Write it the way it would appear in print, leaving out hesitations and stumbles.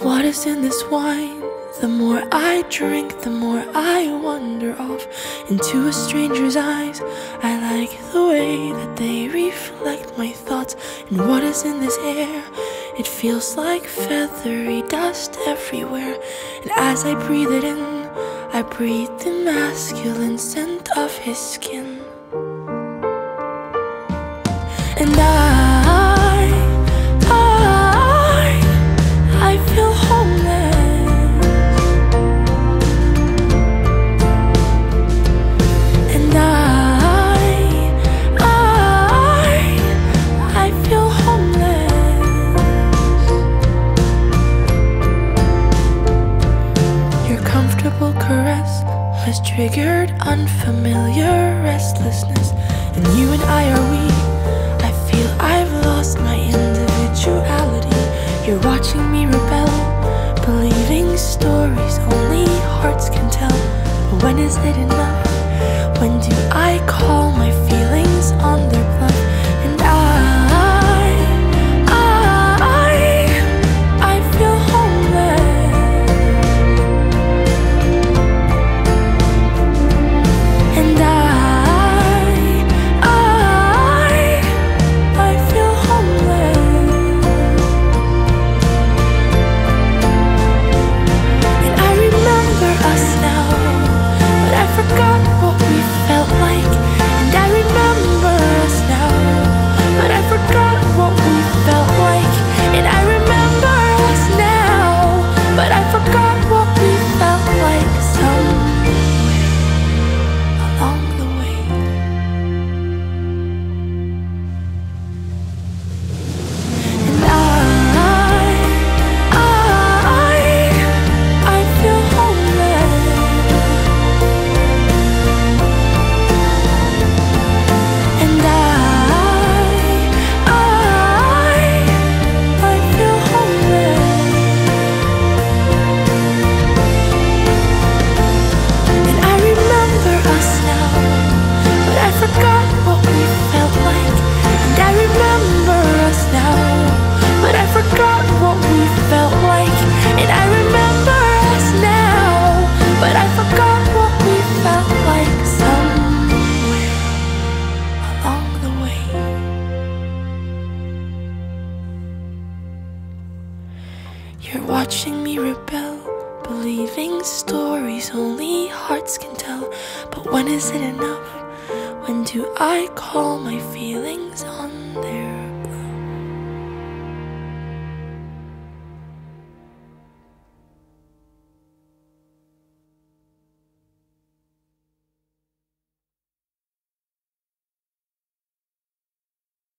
What is in this wine? The more I drink, the more I wander off into a stranger's eyes. I like the way that they reflect my thoughts. And what is in this air? It feels like feathery dust everywhere. And as I breathe it in, I breathe the masculine scent of his skin. And I feel homeless. Caress has triggered unfamiliar restlessness, and you and I are we. I feel I've lost my individuality. You're watching me rebel, believing stories only hearts can tell. But when is it enough? When do I call my feelings on their bluff? And I feel homeless. When is it enough? When do I call my feelings